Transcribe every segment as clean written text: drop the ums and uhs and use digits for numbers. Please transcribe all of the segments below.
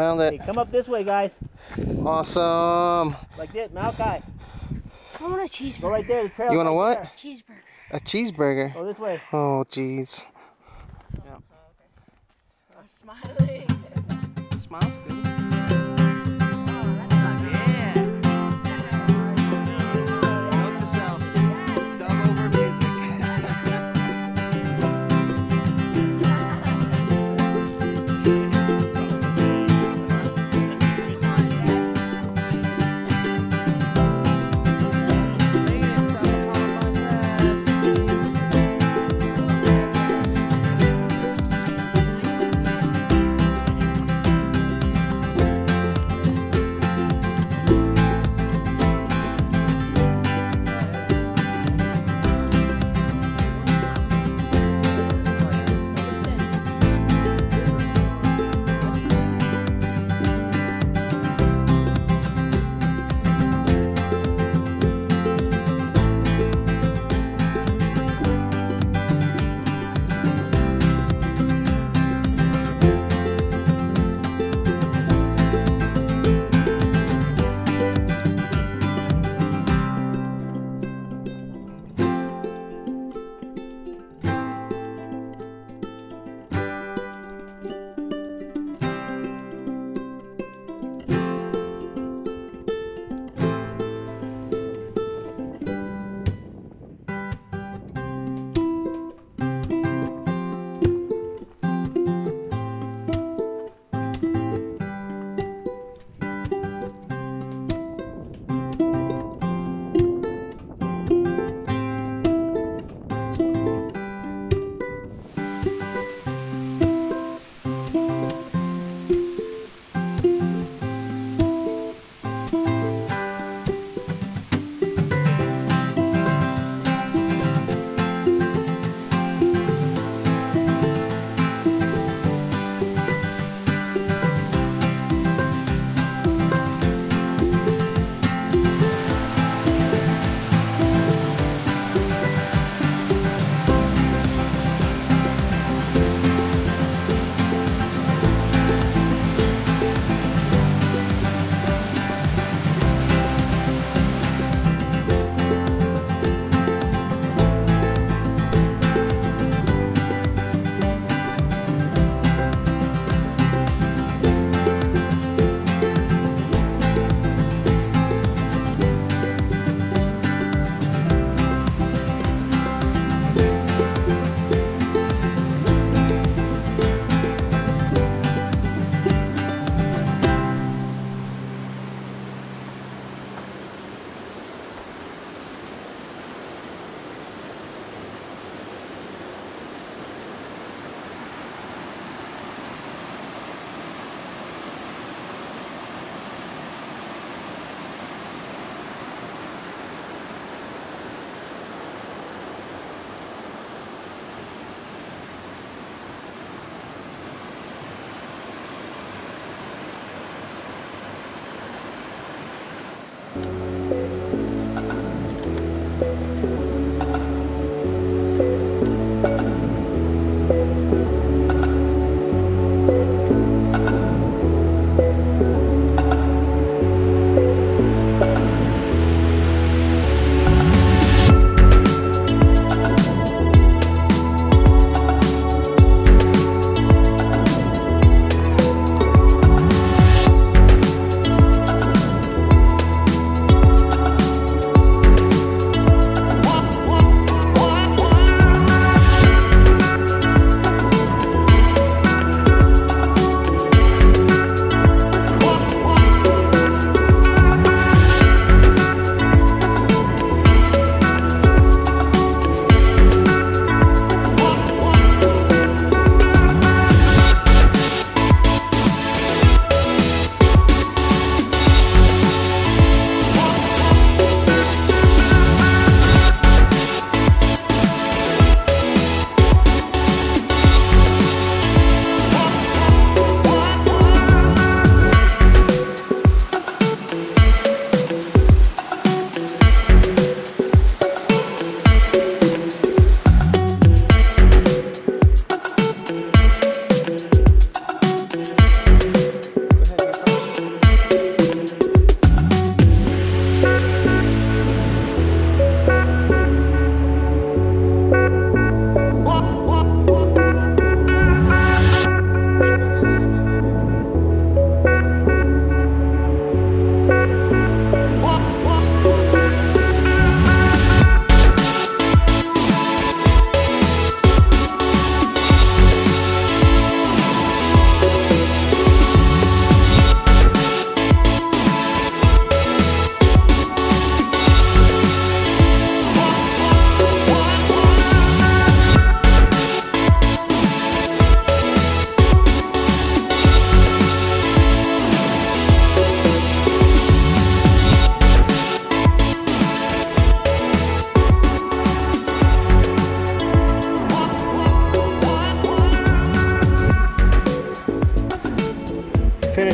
Found it. Hey, come up this way, guys. Awesome. Like this, Malachi. I want a cheeseburger. Go right there. The trail. You want a what? There. Cheeseburger. A cheeseburger. Go this way. Oh, jeez. Oh, yeah. Okay. I'm smiling. Smile's good.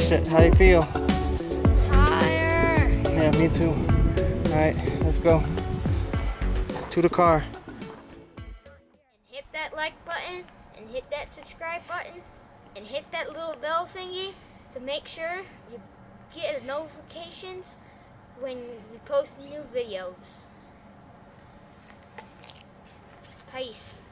finished it. How do you feel? Tired. Yeah, me too. All right, let's go to the car. Hit that like button and hit that subscribe button and hit that little bell thingy to make sure you get notifications when we post new videos. Peace.